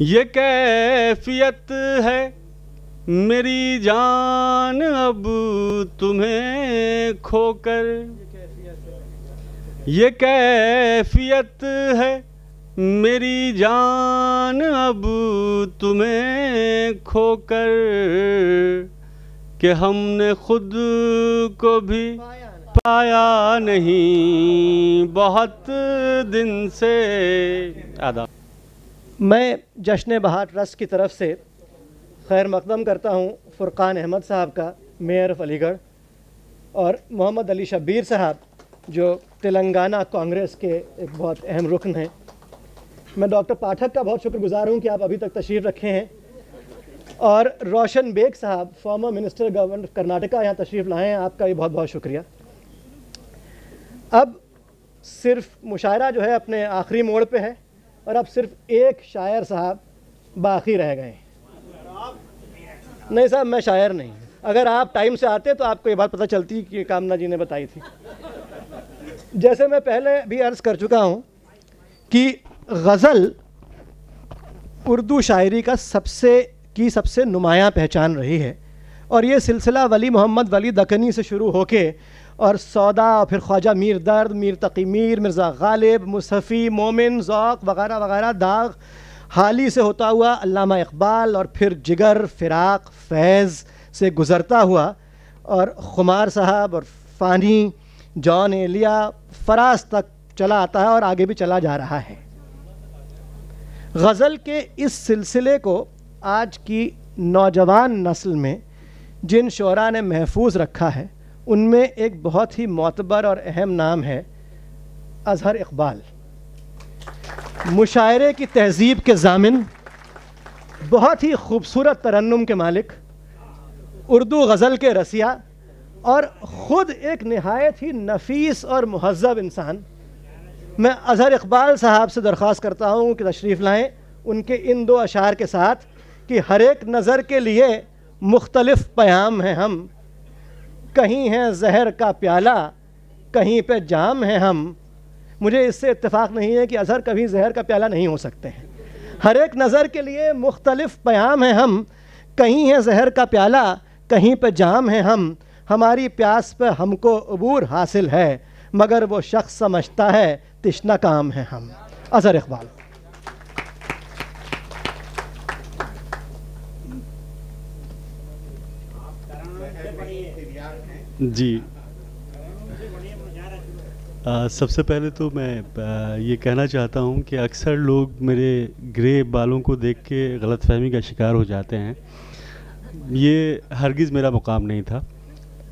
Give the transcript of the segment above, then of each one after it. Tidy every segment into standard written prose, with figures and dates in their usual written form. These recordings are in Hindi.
ये कैफियत है मेरी जान अब तुम्हें खोकर, ये कैफियत है मेरी जान अब तुम्हें खोकर कि हमने खुद को भी पाया नहीं बहुत दिन से। आदाब। मैं जश्न-ए-बहार ट्रस्ट की तरफ से खैर मकदम करता हूँ फुरक़ान अहमद साहब का, मेयर ऑफ अलीगढ़, और मोहम्मद अली शबीर साहब जो तेलंगाना कांग्रेस के एक बहुत अहम रुकन हैं। मैं डॉक्टर पाठक का बहुत शुक्रगुज़ार हूँ कि आप अभी तक तशरीफ़ रखे हैं, और रोशन बेग साहब फॉर्मर मिनिस्टर गवर्नर कर्नाटका यहाँ तशरीफ़ लाए हैं, आपका भी बहुत बहुत शुक्रिया। अब सिर्फ मुशायरा जो है अपने आखिरी मोड़ पे है, और अब सिर्फ एक शायर साहब बाकी रह गए हैं। नहीं साहब, मैं शायर नहीं, अगर आप टाइम से आते तो आपको ये बात पता चलती कि कामना जी ने बताई थी। जैसे मैं पहले भी अर्ज़ कर चुका हूँ कि गज़ल उर्दू शायरी का सबसे नुमायाँ पहचान रही है, और ये सिलसिला वली मोहम्मद वली दकनी से शुरू होके और सौदा, फिर ख्वाजा मीर दर्द, मीर तकी मीर, मिर्ज़ा गालिब, मुसफ़ी, मोमिन, ज़ौक़ वगैरह वगैरह, दाग हाली से होता हुआ अल्लामा इकबाल और फिर जिगर फिराक फैज़ से गुज़रता हुआ और खुमार साहब और फ़ानी जॉन एलिया फराज तक चला आता है और आगे भी चला जा रहा है। गज़ल के इस सिलसिले को आज की नौजवान नस्ल में जिन शोरा ने महफूज रखा है उनमें एक बहुत ही मोतबर और अहम नाम है अज़हर इकबाल। मुशायरे की तहजीब के जामिन, बहुत ही खूबसूरत तरन्नुम के मालिक, उर्दू गज़ल के रसिया, और ख़ुद एक नहायत ही नफीस और महजब इंसान। मैं अज़हर इकबाल साहब से दरख्वास्त करता हूँ कि तशरीफ़ लाएँ उनके इन दो अशार के साथ कि हर एक नज़र के लिए मुख्तलिफ़ प्याम हैं हम, कहीं हैं जहर का प्याला कहीं पे जाम हैं हम। मुझे इससे इत्तेफाक नहीं है कि अज़हर कभी जहर का प्याला नहीं हो सकते हैं। हर एक नज़र के लिए मुख्तलिफ़ प्याम हैं हम, कहीं हैं जहर का प्याला कहीं पे जाम हैं हम। हमारी प्यास पे हमको अबूर हासिल है, मगर वो शख्स समझता है तिश्ना काम है हम। अज़हर इकबाल। जी, सबसे पहले तो मैं ये कहना चाहता हूँ कि अक्सर लोग मेरे ग्रे बालों को देख के गलतफहमी का शिकार हो जाते हैं। ये हरगिज़ मेरा मुकाम नहीं था।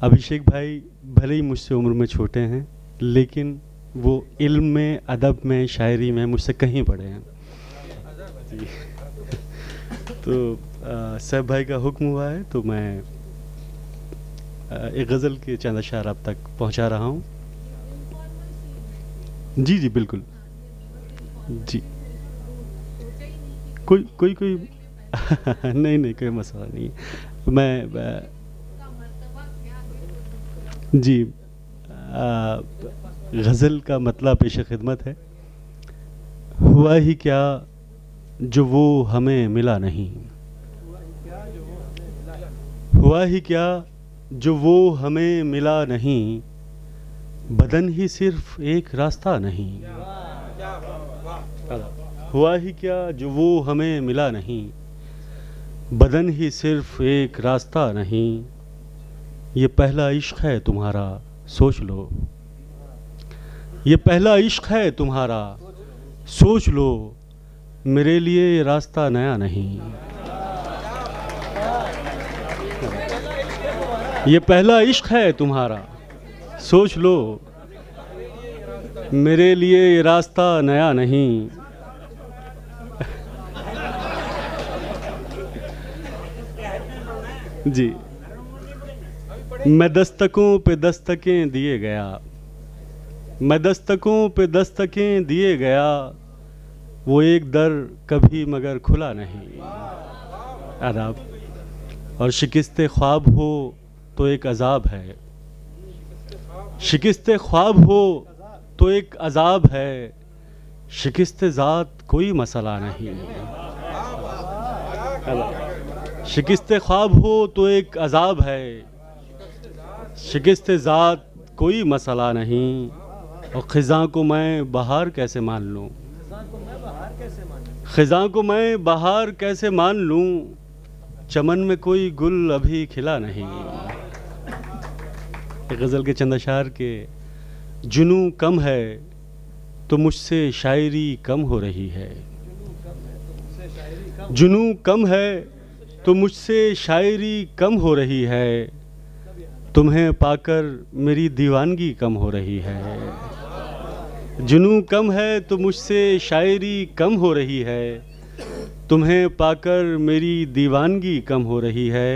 अभिषेक भाई भले ही मुझसे उम्र में छोटे हैं, लेकिन वो इल्म में, अदब में, शायरी में मुझसे कहीं बड़े हैं। तो सब भाई का हुक्म हुआ है तो मैं एक गज़ल के चंद अशार आप तक पहुंचा रहा हूं। जी जी बिल्कुल जी, कोई कोई कोई नहीं नहीं, कोई मसला नहीं है। मैं जी गज़ल का मतलब पेश खिदमत है। हुआ ही क्या जो वो हमें मिला नहीं, हुआ ही क्या जो वो हमें मिला नहीं, बदन ही सिर्फ एक रास्ता नहीं। हुआ ही क्या जो वो हमें मिला नहीं, बदन ही सिर्फ एक रास्ता नहीं। ये पहला इश्क है तुम्हारा सोच लो, ये पहला इश्क है तुम्हारा सोच लो, मेरे लिए ये रास्ता नया नहीं। ये पहला इश्क है तुम्हारा सोच लो, मेरे लिए ये रास्ता नया नहीं। जी, मैं दस्तकों पे दस्तकें दिए गया, मैं दस्तकों पे दस्तकें दिए गया, वो एक दर कभी मगर खुला नहीं। आदाब। और शिकस्ते ख्वाब हो तो एक अजाब है, शिकस्ते ख्वाब हो तो एक अजाब है, शिकस्ते ज़ात कोई मसला नहीं। शिकस्त ख्वाब हो तो एक अजाब है, शिकस्त ज़ात कोई मसला नहीं, और ख़िज़ां को मैं बहार कैसे मान लूँ, ख़िज़ां को मैं बहार कैसे मान लूँ, चमन में कोई गुल अभी खिला नहीं। गज़ल के चंद अशार के जुनूं कम है तो मुझसे शायरी कम हो रही है, जुनूं कम है तो मुझसे शायरी कम हो रही है, तुम्हें पाकर मेरी दीवानगी कम हो रही है, जुनूं कम है तो मुझसे शायरी कम हो रही है, तुम्हें पाकर मेरी दीवानगी कम हो रही है,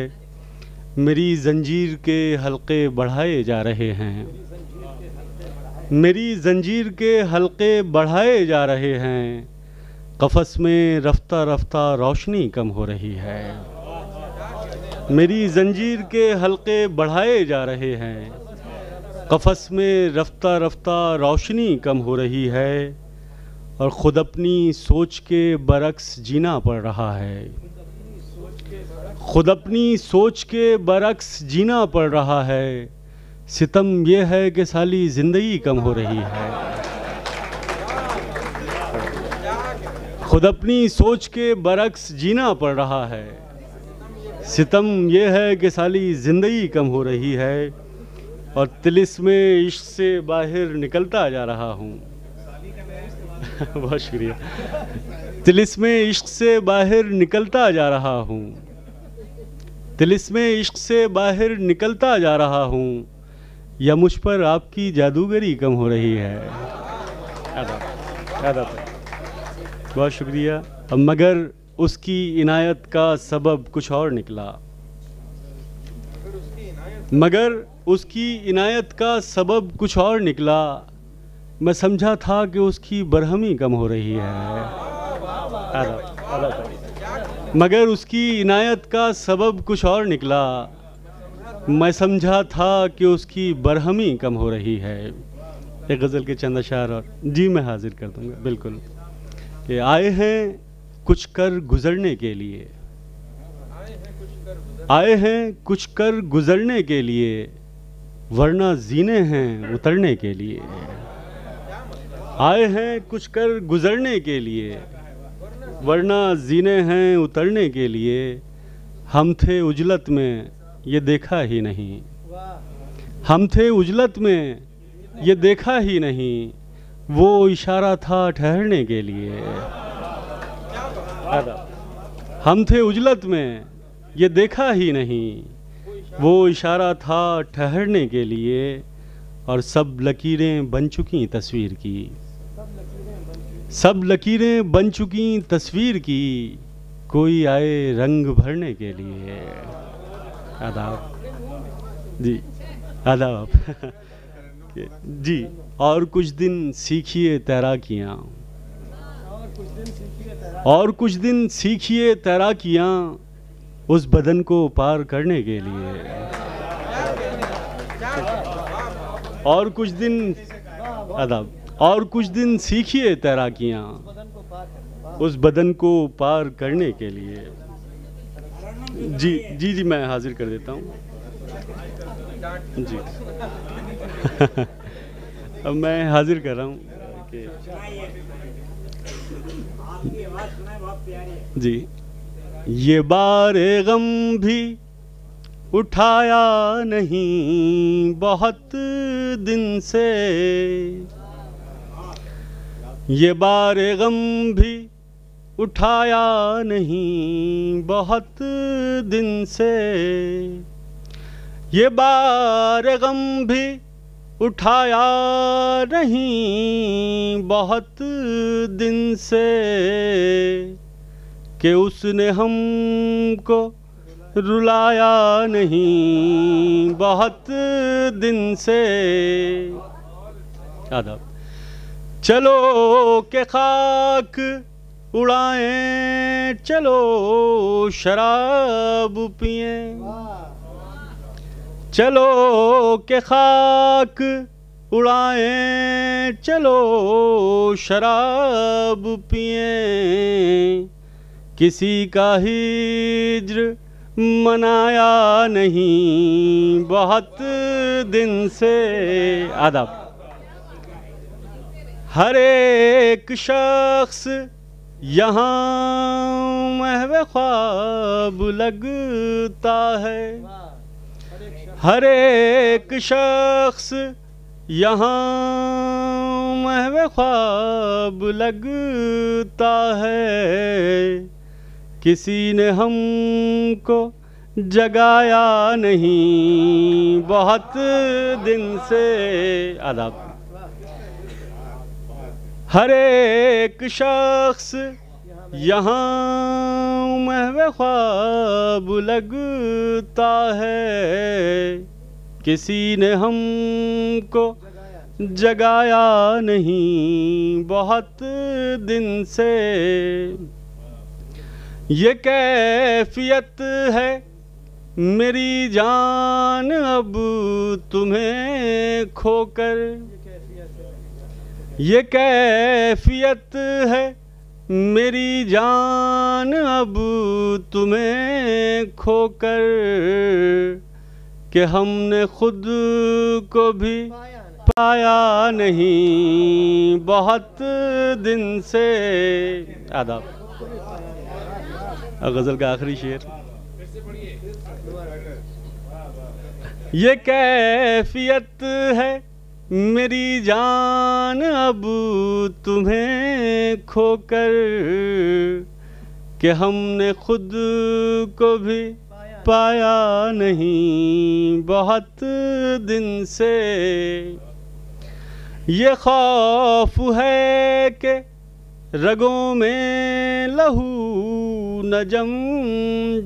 मेरी जंजीर के हलक़े बढ़ाए जा रहे हैं, मेरी जंजीर के हलक़े बढ़ाए जा रहे हैं, कफ़स में रफ्ता रफ्ता रोशनी कम हो रही है, मेरी जंजीर के हलक़े बढ़ाए जा रहे हैं, कफ़स में रफ्ता रफ्ता रोशनी कम हो रही है, और ख़ुद अपनी सोच के बरक्स जीना पड़ रहा है, ख़ुद अपनी सोच के बरक्स जीना पड़ रहा है, सितम ये है कि साली ज़िंदगी कम हो रही है, खुद अपनी सोच के बरक्स जीना पड़ रहा है, सितम ये है कि साली ज़िंदगी कम हो रही है, और तिलिस में इश्क से बाहर निकलता जा रहा हूँ। बहुत शुक्रिया। तिलिस में इश्क से बाहर निकलता जा रहा हूँ, तिलिस में इश्क से बाहर निकलता जा रहा हूँ, या मुझ पर आपकी जादूगरी कम हो रही है। बहुत शुक्रिया। मगर उसकी इनायत का सबब कुछ और निकला, मगर उसकी इनायत का सबब कुछ और निकला, मैं समझा था कि उसकी बरहमी कम हो रही है, मगर उसकी इनायत का सबब कुछ और निकला, मैं समझा था कि उसकी बरहमी कम हो रही है। एक गज़ल के चंद अशार और जी मैं हाजिर कर दूँगा। बिल्कुल, ये आए हैं कुछ कर गुज़रने के लिए, आए हैं कुछ कर गुज़रने के लिए, वरना जीने हैं उतरने के लिए, आए हैं कुछ कर गुज़रने के लिए, वरना जीने हैं उतरने के लिए, हम थे उजलत में ये देखा ही नहीं, हम थे उजलत में ये देखा ही नहीं, वो इशारा था ठहरने के लिए, हम थे उजलत में ये देखा ही नहीं, वो इशारा था ठहरने के लिए, और सब लकीरें बन चुकी तस्वीर की, सब लकीरें बन चुकी तस्वीर की, कोई आए रंग भरने के लिए। आदाब जी, आदाब जी। और कुछ दिन सीखिए तैराकियाँ, और कुछ दिन सीखिए तैराकियाँ, उस बदन को पार करने के लिए, और कुछ दिन आदाब, और कुछ दिन सीखिए तैराकियाँ, उस बदन को पार करने के लिए। जी जी जी मैं हाजिर कर देता हूँ जी। अब मैं हाजिर कर रहा हूँ जी। ये बारे गम भी उठाया नहीं बहुत दिन से, ये बारे गम भी उठाया नहीं बहुत दिन से, ये बारे गम भी उठाया नहीं बहुत दिन से, कि उसने हमको रुलाया नहीं बहुत दिन से। आदाब। चलो के खाक उड़ाएं, चलो शराब पिए, चलो के खाक उड़ाएं, चलो शराब पिए, किसी का हिज्र मनाया नहीं बहुत दिन से। आदाब। हर एक शख्स यहाँ महव ख्वाब लगता है, हर एक शख्स यहाँ महव ख्वाब लगता है, किसी ने हमको जगाया नहीं बहुत दिन से। आदाब। हर एक शख्स यहाँ महव ख्वाब लगता है, किसी ने हमको जगाया नहीं बहुत दिन से। ये कैफियत है मेरी जान अब तुम्हें खोकर, ये कैफियत है मेरी जान अब तुम्हें खोकर, कि हमने खुद को भी पाया नहीं बहुत दिन से। आदाब। गज़ल का आखिरी शेर। ये कैफियत है मेरी जान अब तुम्हें खोकर, कि हमने खुद को भी पाया नहीं बहुत दिन से। ये खौफ है कि रगों में लहू न जम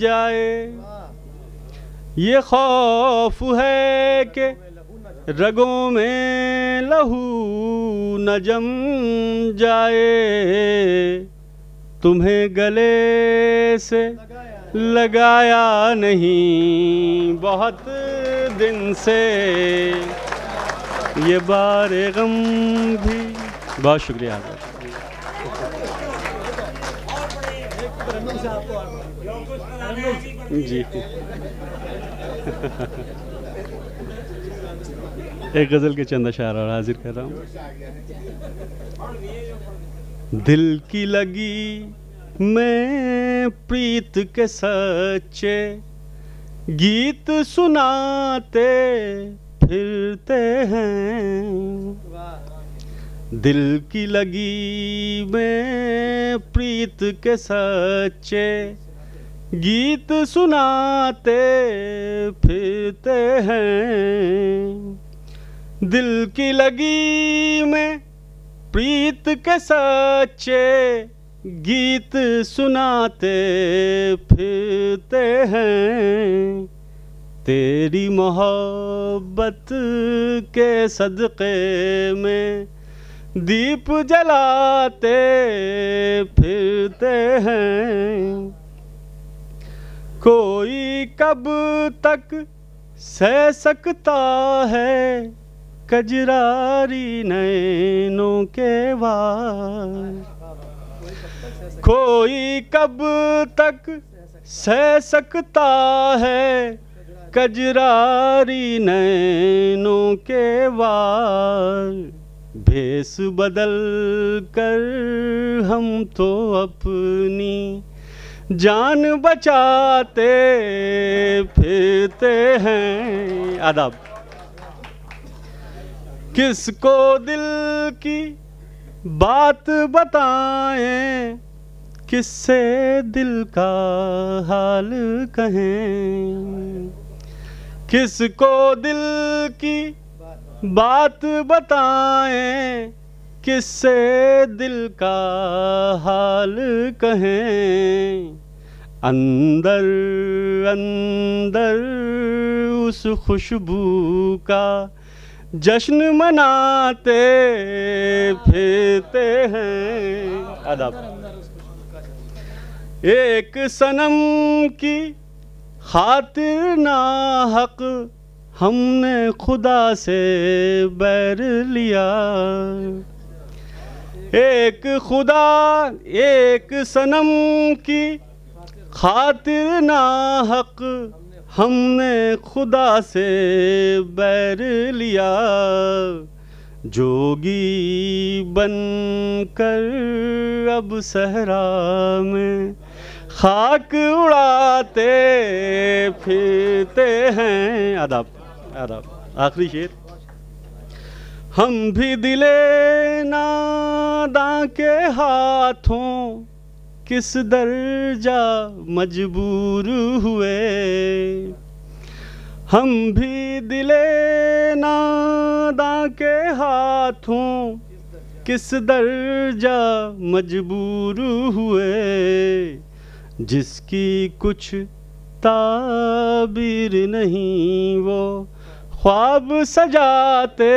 जाए, ये खौफ है कि रगों में लहू न जम जाए, तुम्हें गले से लगाया नहीं बहुत दिन से। ये बारे गम भी। बहुत शुक्रिया आपका। जी एक गज़ल के चंद अशार और हाजिर कर रहा हूँ। दिल की लगी मैं प्रीत के सच्चे गीत सुनाते फिरते हैं, दिल की लगी में प्रीत के सच्चे गीत सुनाते फिरते हैं, दिल की लगी में प्रीत के सच्चे गीत सुनाते फिरते हैं, तेरी मोहब्बत के सदक़े में दीप जलाते फिरते हैं, कोई कब तक सह सकता है कजरारी नैनों के वार, कोई कब तक सह सकता है कजरारी नैनों के वार, भेस बदल कर हम तो अपनी जान बचाते फिरते हैं। आदाब। किसको दिल की बात बताएं किससे दिल का हाल कहें, किसको दिल की बात बताएं किससे दिल का हाल कहें, अंदर अंदर उस खुशबू का जश्न मनाते फिरते हैं। आदाब। एक सनम की खातिर ना हक हमने खुदा से बैर लिया, एक खुदा एक सनम की खातिर ना हक हमने खुदा से बैर लिया, जोगी बन कर अब सहरा में खाक उड़ाते फिरते हैं। आदाब आदाब। आखिरी शेर। हम भी दिले नादां के हाथों किस दर्जा मजबूर हुए, हम भी दिले नादां के हाथों किस दर्जा मजबूर हुए, जिसकी कुछ ताबीर नहीं वो ख्वाब सजाते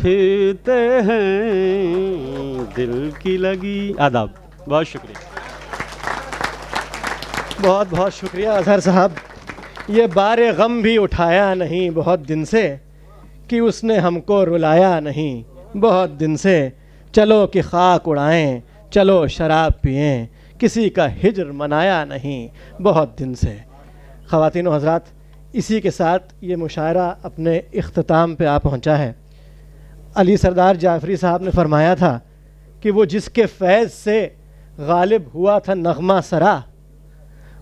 फिरते हैं दिल की लगी। आदाब। बहुत शुक्रिया, बहुत बहुत शुक्रिया अजहर साहब। ये बारे गम भी उठाया नहीं बहुत दिन से, कि उसने हमको रुलाया नहीं बहुत दिन से। चलो कि खाक उड़ाएं, चलो शराब पिएं, किसी का हिज्र मनाया नहीं बहुत दिन से। ख़वातीन व हज़रात, इसी के साथ ये मुशायरा अपने इख्तिताम पे आ पहुँचा है। अली सरदार जाफ़री साहब ने फरमाया था कि वो जिसके फैज़ से गालिब हुआ था नगमा सरा,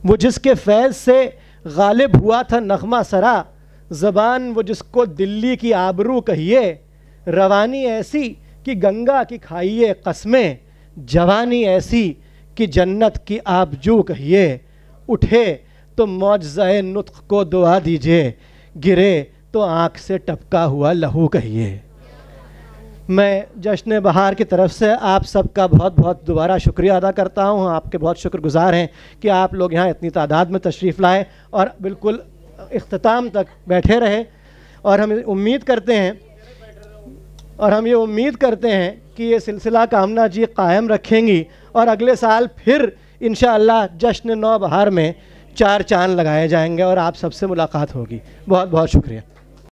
वो जिसके फैज़ से गालिब हुआ था नगमा सरा, ज़बान वो जिसको दिल्ली की आबरू कहिए, रवानी ऐसी कि गंगा की खाइए कस्में, जवानी ऐसी कि जन्नत की आबजू कहिए, उठे तो मौजज़ाए नुत्क को दुआ दीजिए, गिरे तो आँख से टपका हुआ लहू कहिए। मैं जश्न बहार की तरफ से आप सबका बहुत बहुत दोबारा शुक्रिया अदा करता हूँ। आपके बहुत शुक्रगुज़ार हैं कि आप लोग यहाँ इतनी तादाद में तशरीफ़ लाए और बिल्कुल इख्तिताम तक बैठे रहे। और हम उम्मीद करते हैं कि ये सिलसिला कामना जी कायम रखेंगी और अगले साल फिर इंशाअल्लाह जश्न नौ बहार में 4 चाँद लगाए जाएंगे और आप सबसे मुलाकात होगी। बहुत बहुत शुक्रिया।